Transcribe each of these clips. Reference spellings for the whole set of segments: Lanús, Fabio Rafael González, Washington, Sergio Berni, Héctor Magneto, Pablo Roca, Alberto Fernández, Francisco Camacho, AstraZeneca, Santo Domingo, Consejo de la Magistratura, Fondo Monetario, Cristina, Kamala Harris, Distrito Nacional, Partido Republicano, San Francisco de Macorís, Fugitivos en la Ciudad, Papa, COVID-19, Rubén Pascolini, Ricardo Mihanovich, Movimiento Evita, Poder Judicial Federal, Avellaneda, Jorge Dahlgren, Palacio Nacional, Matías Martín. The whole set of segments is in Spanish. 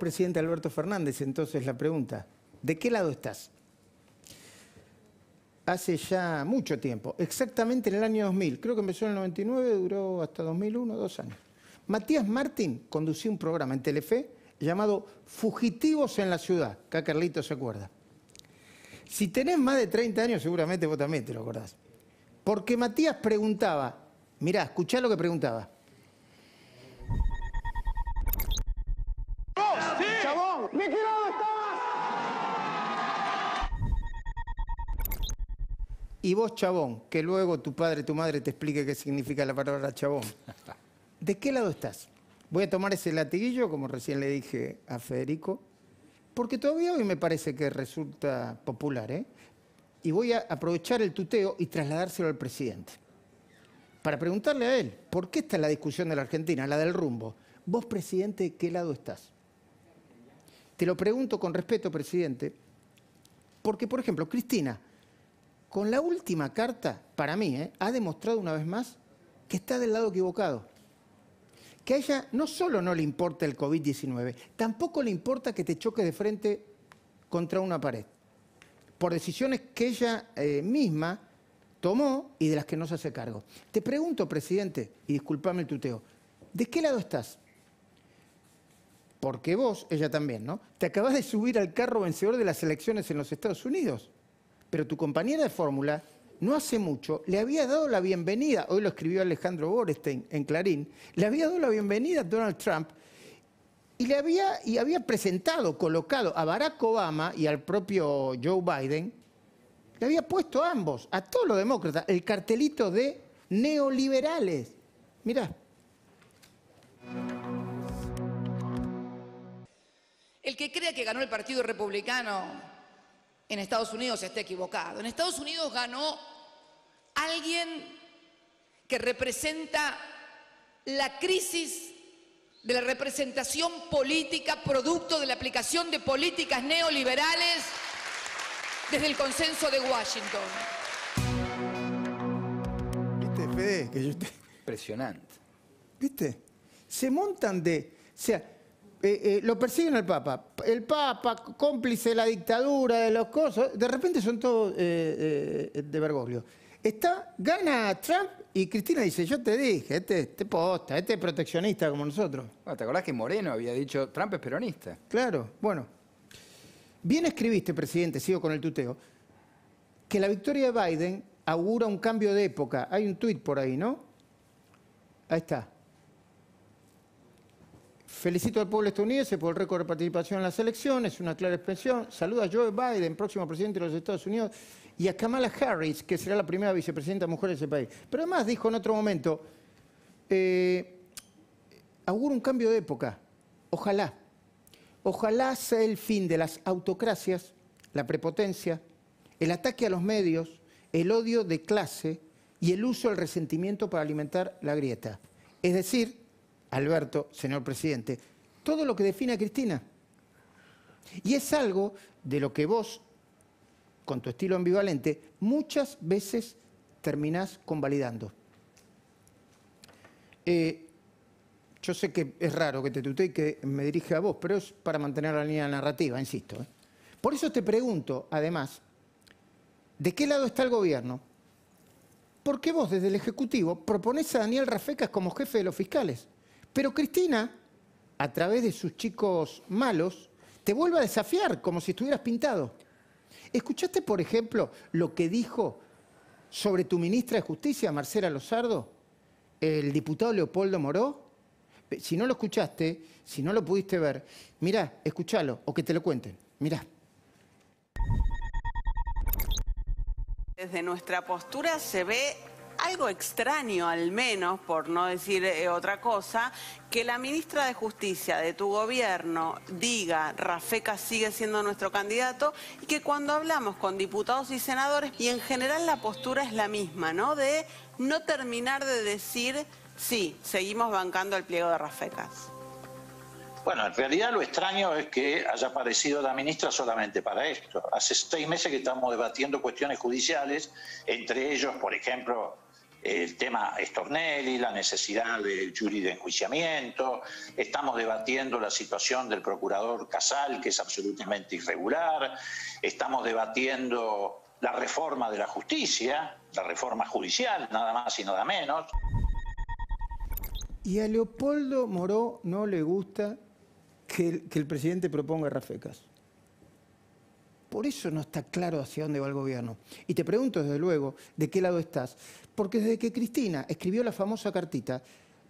presidente Alberto Fernández, entonces la pregunta, ¿de qué lado estás? Hace ya mucho tiempo, exactamente en el año 2000, creo que empezó en el 99, duró hasta 2001, 2 años. Matías Martín conducía un programa en Telefe llamado Fugitivos en la Ciudad, acá Carlito se acuerda. Si tenés más de 30 años, seguramente vos también te lo acordás. Porque Matías preguntaba, mirá, escuchá lo que preguntaba. ¡Sí! ¡Chabón! ¡Me quiero dónde estabas! Y vos, chabón, que luego tu padre, tu madre te explique qué significa la palabra chabón. ¿De qué lado estás? Voy a tomar ese latiguillo, como recién le dije a Federico, porque todavía hoy me parece que resulta popular, ¿eh? Y voy a aprovechar el tuteo y trasladárselo al presidente. Para preguntarle a él, ¿por qué está la discusión de la Argentina, la del rumbo? Vos, presidente, ¿de qué lado estás? Te lo pregunto con respeto, presidente, porque, por ejemplo, Cristina, con la última carta, para mí, ha demostrado una vez más que está del lado equivocado. Que a ella no solo no le importa el COVID-19, tampoco le importa que te choques de frente contra una pared. Por decisiones que ella misma tomó y de las que no se hace cargo. Te pregunto, presidente, y discúlpame el tuteo, ¿de qué lado estás? Porque vos, ella también, ¿no? Te acabás de subir al carro vencedor de las elecciones en los Estados Unidos. Pero tu compañera de fórmula, no hace mucho, le había dado la bienvenida, hoy lo escribió Alejandro Bornstein en Clarín, le había dado la bienvenida a Donald Trump y había presentado, colocado a Barack Obama y al propio Joe Biden, le había puesto a ambos, a todos los demócratas, el cartelito de neoliberales. Mirá. El que crea que ganó el Partido Republicano en Estados Unidos está equivocado. En Estados Unidos ganó alguien que representa la crisis de la representación política producto de la aplicación de políticas neoliberales desde el consenso de Washington. ¿Viste, Fede? Que yo te... Impresionante. ¿Viste? Se montan de... O sea, lo persiguen al Papa. El Papa, cómplice de la dictadura, de los cosas, de repente son todos de Bergoglio. Gana Trump y Cristina dice, yo te dije, este posta, este es proteccionista como nosotros. Bueno, ¿te acordás que Moreno había dicho, Trump es peronista? Claro, bueno. Bien escribiste, presidente, sigo con el tuteo, que la victoria de Biden augura un cambio de época. Hay un tuit por ahí, ¿no? Ahí está. Felicito al pueblo estadounidense por el récord de participación en las elecciones, una clara expresión. Saluda a Joe Biden, próximo presidente de los Estados Unidos, y a Kamala Harris, que será la primera vicepresidenta mujer de ese país. Pero además dijo en otro momento, auguro un cambio de época. Ojalá. Ojalá sea el fin de las autocracias, la prepotencia, el ataque a los medios, el odio de clase y el uso del resentimiento para alimentar la grieta. Es decir... Alberto, señor presidente, todo lo que define a Cristina. Y es algo de lo que vos, con tu estilo ambivalente, muchas veces terminás convalidando. Yo sé que es raro que te tutee y que me dirija a vos, pero es para mantener la línea narrativa, insisto. Por eso te pregunto, además, ¿de qué lado está el gobierno? Porque vos, desde el Ejecutivo, proponés a Daniel Rafecas como jefe de los fiscales. Pero Cristina, a través de sus chicos malos, te vuelve a desafiar como si estuvieras pintado. ¿Escuchaste, por ejemplo, lo que dijo sobre tu ministra de Justicia, Marcela Losardo, el diputado Leopoldo Moreau? Si no lo escuchaste, si no lo pudiste ver, mirá, escuchalo o que te lo cuenten. Mirá. Desde nuestra postura se ve... algo extraño, al menos, por no decir otra cosa, que la ministra de Justicia de tu gobierno diga Rafecas sigue siendo nuestro candidato y que cuando hablamos con diputados y senadores, y en general la postura es la misma, ¿no? De no terminar de decir, sí, seguimos bancando el pliego de Rafecas. Bueno, en realidad lo extraño es que haya aparecido la ministra solamente para esto. Hace 6 meses que estamos debatiendo cuestiones judiciales, entre ellos, por ejemplo... el tema Stornelli, la necesidad del jury de enjuiciamiento, estamos debatiendo la situación del procurador Casal, que es absolutamente irregular, estamos debatiendo la reforma de la justicia, la reforma judicial, nada más y nada menos. Y a Leopoldo Moreau no le gusta que el presidente proponga a Rafecas. Por eso no está claro hacia dónde va el gobierno. Y te pregunto, desde luego, de qué lado estás. Porque desde que Cristina escribió la famosa cartita,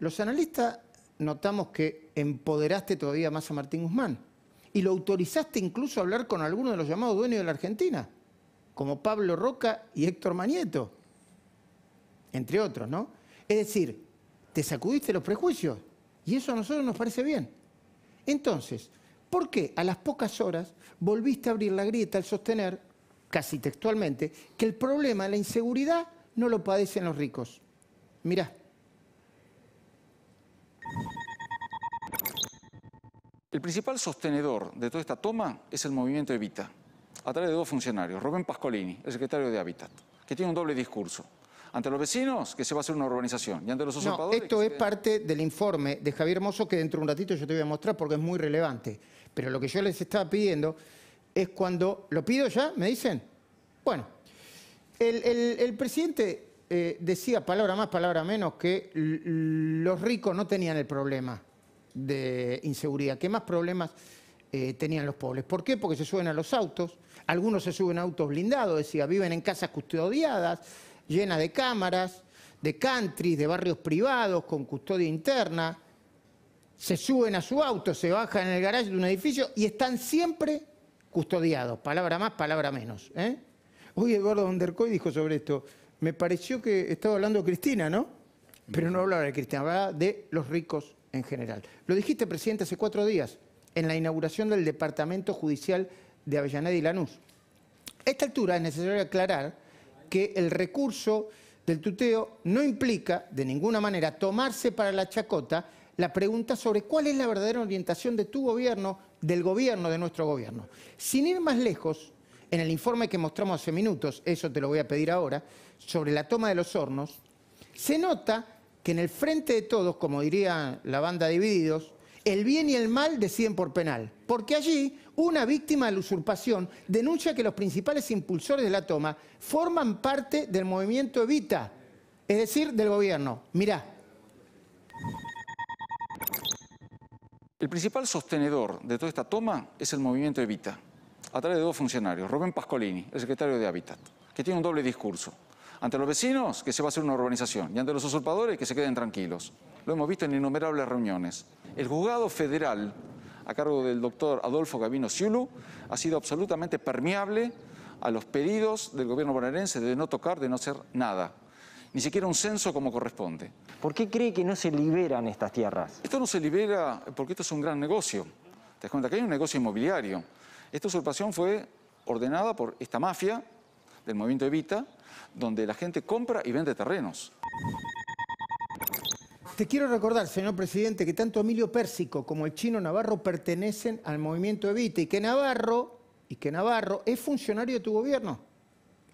los analistas notamos que empoderaste todavía más a Martín Guzmán. Y lo autorizaste incluso a hablar con algunos de los llamados dueños de la Argentina, como Pablo Roca y Héctor Magneto, entre otros, ¿no? Es decir, te sacudiste los prejuicios y eso a nosotros nos parece bien. Entonces, ¿por qué a las pocas horas volviste a abrir la grieta al sostener, casi textualmente, que el problema de la inseguridad no lo padecen los ricos? Mirá. El principal sostenedor de toda esta toma es el movimiento Evita, a través de dos funcionarios, Rubén Pascolini, el secretario de Hábitat, que tiene un doble discurso. Ante los vecinos, que se va a hacer una urbanización. Y ante los usurpadores... No, esto es parte del informe de Javier Hermoso, que dentro de un ratito yo te voy a mostrar porque es muy relevante. Pero lo que yo les estaba pidiendo es cuando... ¿Lo pido ya? ¿Me dicen? Bueno, el presidente decía, palabra más, palabra menos, que los ricos no tenían el problema de inseguridad, que más problemas tenían los pobres. ¿Por qué? Porque se suben a los autos, algunos se suben a autos blindados, decía, viven en casas custodiadas, llenas de cámaras, de country, de barrios privados, con custodia interna, se suben a su auto, se bajan en el garaje de un edificio y están siempre custodiados, palabra más, palabra menos. Hoy Eduardo Vandercoy dijo sobre esto, me pareció que estaba hablando de Cristina, ¿no? Pero no hablaba de Cristina, hablaba de los ricos en general. Lo dijiste, presidente, hace 4 días, en la inauguración del Departamento Judicial de Avellaneda y Lanús. A esta altura es necesario aclarar que el recurso del tuteo no implica, de ninguna manera, tomarse para la chacota la pregunta sobre cuál es la verdadera orientación de tu gobierno, de nuestro gobierno. Sin ir más lejos, en el informe que mostramos hace minutos, eso te lo voy a pedir ahora, sobre la toma de Los Hornos, se nota que en el frente de todos, como diría la banda Divididos, el bien y el mal deciden por penal, porque allí una víctima de la usurpación denuncia que los principales impulsores de la toma forman parte del movimiento Evita, es decir, del gobierno. Mirá. El principal sostenedor de toda esta toma es el movimiento Evita, a través de dos funcionarios, Rubén Pascolini, el secretario de Hábitat, que tiene un doble discurso. Ante los vecinos, que se va a hacer una urbanización, y ante los usurpadores, que se queden tranquilos. Lo hemos visto en innumerables reuniones. El juzgado federal, a cargo del doctor Adolfo Gavino Ciulu, ha sido absolutamente permeable a los pedidos del gobierno bonaerense de no tocar, de no hacer nada. Ni siquiera un censo como corresponde. ¿Por qué cree que no se liberan estas tierras? Esto no se libera porque esto es un gran negocio. Te das cuenta que hay un negocio inmobiliario. Esta usurpación fue ordenada por esta mafia del movimiento Evita, donde la gente compra y vende terrenos. Te quiero recordar, señor presidente, que tanto Emilio Pérsico como el chino Navarro pertenecen al movimiento Evita y que Navarro es funcionario de tu gobierno,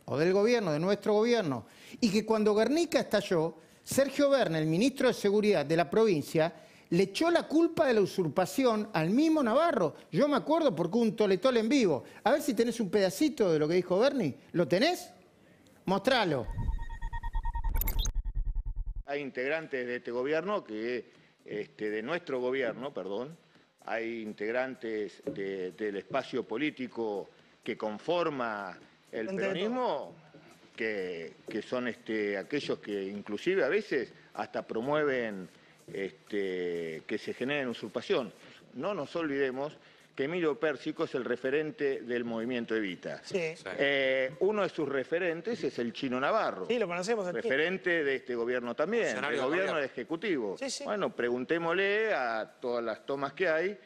o del gobierno, de nuestro gobierno, y que cuando Guernica estalló, Sergio Berni, el ministro de Seguridad de la provincia, le echó la culpa de la usurpación al mismo Navarro. Yo me acuerdo porque un toletole en vivo. A ver si tenés un pedacito de lo que dijo Berni. ¿Lo tenés? Mostralo. Hay integrantes de este gobierno, de nuestro gobierno, perdón, hay integrantes del espacio político que conforma el peronismo, que son aquellos que inclusive a veces hasta promueven que se generen usurpación. No nos olvidemos que Emilio Pérsico es el referente del movimiento Evita. Sí. Uno de sus referentes es el chino Navarro. Sí, lo conocemos. Referente de este gobierno también, del gobierno ejecutivo. Sí, sí. Bueno, preguntémosle a todas las tomas que hay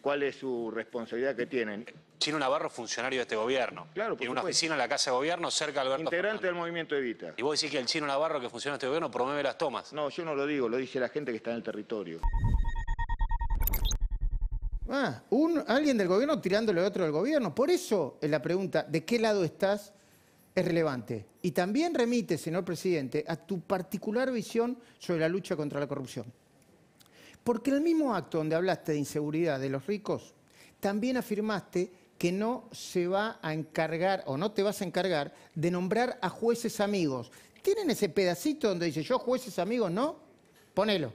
cuál es su responsabilidad que tienen. Chino Navarro, funcionario de este gobierno. Claro, tiene una oficina en la Casa de Gobierno cerca de Alberto Fernández. Integrante del movimiento Evita. ¿Y vos decís que el chino Navarro, que funciona en este gobierno, promueve las tomas? No, yo no lo digo, lo dice la gente que está en el territorio. Alguien del gobierno tirándole a otro del gobierno. Por eso la pregunta, ¿de qué lado estás es relevante. Y también remite, señor presidente, a tu particular visión sobre la lucha contra la corrupción. Porque en el mismo acto donde hablaste de inseguridad de los ricos, también afirmaste que no se va a encargar, o no te vas a encargar, de nombrar a jueces amigos. ¿Tienen ese pedacito donde dice yo jueces amigos no? Ponelo.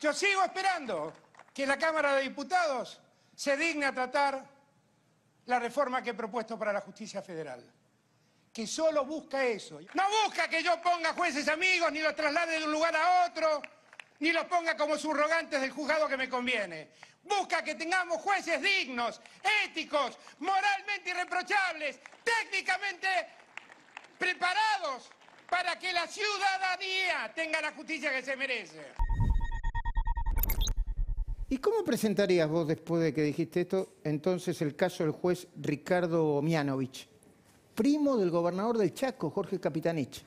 Yo sigo esperando que la Cámara de Diputados se digne a tratar la reforma que he propuesto para la justicia federal, que solo busca eso. No busca que yo ponga jueces amigos, ni los traslade de un lugar a otro, ni los ponga como subrogantes del juzgado que me conviene. Busca que tengamos jueces dignos, éticos, moralmente irreprochables, técnicamente preparados para que la ciudadanía tenga la justicia que se merece. ¿Y cómo presentarías vos, después de que dijiste esto, entonces el caso del juez Ricardo Mihanovich, primo del gobernador del Chaco, Jorge Capitanich?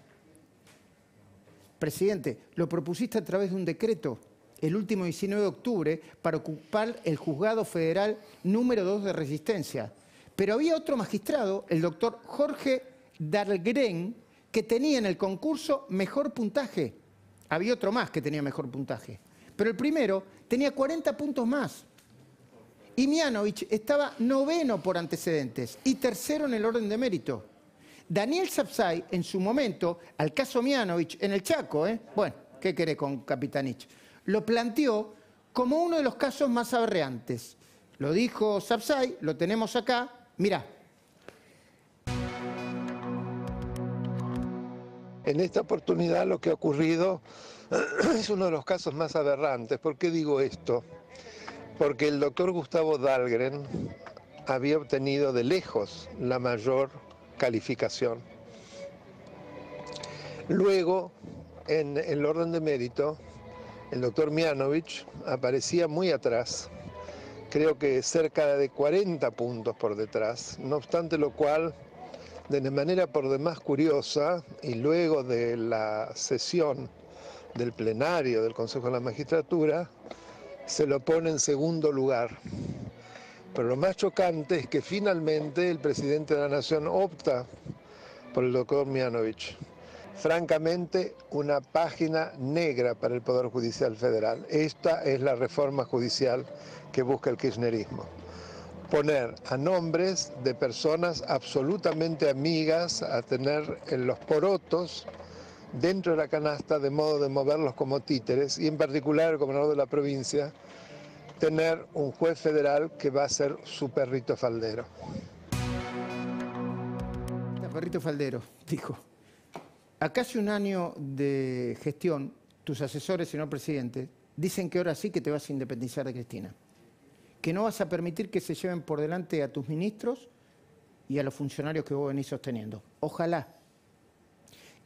Presidente, lo propusiste a través de un decreto, el último 19 de octubre, para ocupar el juzgado federal número 2 de Resistencia. Pero había otro magistrado, el doctor Jorge Dahlgren, que tenía en el concurso mejor puntaje. Había otro más que tenía mejor puntaje. Pero el primero tenía 40 puntos más. Y Mihanovich estaba noveno por antecedentes y tercero en el orden de mérito. Daniel Sabsay, en su momento, al caso Mihanovich, en el Chaco, bueno, ¿qué querés con Capitanich? Lo planteó como uno de los casos más aberrantes. Lo dijo Sabsay, lo tenemos acá, mirá. En esta oportunidad lo que ha ocurrido es uno de los casos más aberrantes. ¿Por qué digo esto? Porque el doctor Gustavo Dahlgren había obtenido de lejos la mayor calificación. Luego, en el orden de mérito, el doctor Mihanovich aparecía muy atrás, creo que cerca de 40 puntos por detrás, no obstante lo cual, de manera por demás curiosa, y luego de la sesión del plenario del Consejo de la Magistratura, se lo pone en segundo lugar. Pero lo más chocante es que finalmente el presidente de la Nación opta por el doctor Mihanovich. Francamente, una página negra para el Poder Judicial Federal. Esta es la reforma judicial que busca el kirchnerismo. Poner a nombres de personas absolutamente amigas a tener los porotos dentro de la canasta de modo de moverlos como títeres, y en particular el gobernador de la provincia, tener un juez federal que va a ser su perrito faldero. El perrito faldero, dijo. A casi un año de gestión, tus asesores, señor presidente, dicen que ahora sí que te vas a independizar de Cristina, que no vas a permitir que se lleven por delante a tus ministros y a los funcionarios que vos venís sosteniendo. Ojalá.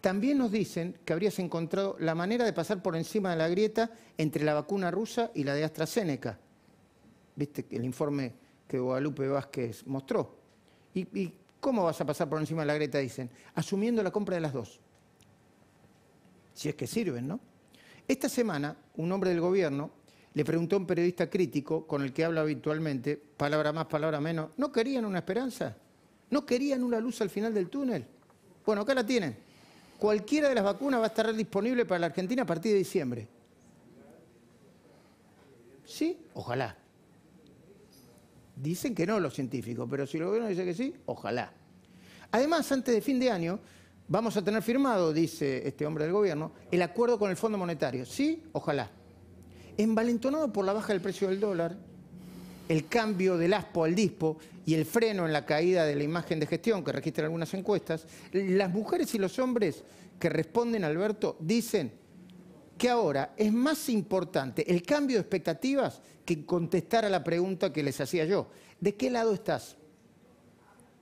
También nos dicen que habrías encontrado la manera de pasar por encima de la grieta entre la vacuna rusa y la de AstraZeneca. Viste el informe que Guadalupe Vázquez mostró. ¿Y cómo vas a pasar por encima de la grieta? Dicen, asumiendo la compra de las dos. Si es que sirven, ¿no? Esta semana, un hombre del gobierno le preguntó a un periodista crítico, con el que habla habitualmente, palabra más, palabra menos, ¿no querían una esperanza? ¿No querían una luz al final del túnel? Bueno, acá la tienen. Cualquiera de las vacunas va a estar disponible para la Argentina a partir de diciembre. ¿Sí? Ojalá. Dicen que no los científicos, pero si el gobierno dice que sí, ojalá. Además, antes de fin de año, vamos a tener firmado, dice este hombre del gobierno, el acuerdo con el Fondo Monetario. ¿Sí? Ojalá. Envalentonado por la baja del precio del dólar, el cambio del ASPO al DISPO y el freno en la caída de la imagen de gestión que registran algunas encuestas, las mujeres y los hombres que responden a Alberto dicen que ahora es más importante el cambio de expectativas que contestar a la pregunta que les hacía yo. ¿De qué lado estás?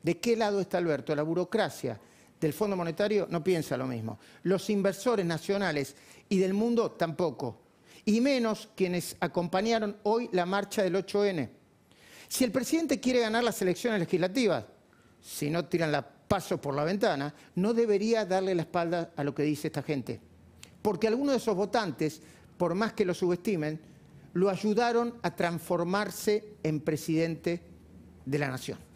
¿De qué lado está Alberto? La burocracia del Fondo Monetario no piensa lo mismo. Los inversores nacionales y del mundo tampoco. Y menos quienes acompañaron hoy la marcha del 8N. Si el presidente quiere ganar las elecciones legislativas, si no tiran la paso por la ventana, no debería darle la espalda a lo que dice esta gente. Porque algunos de esos votantes, por más que lo subestimen, lo ayudaron a transformarse en presidente de la nación.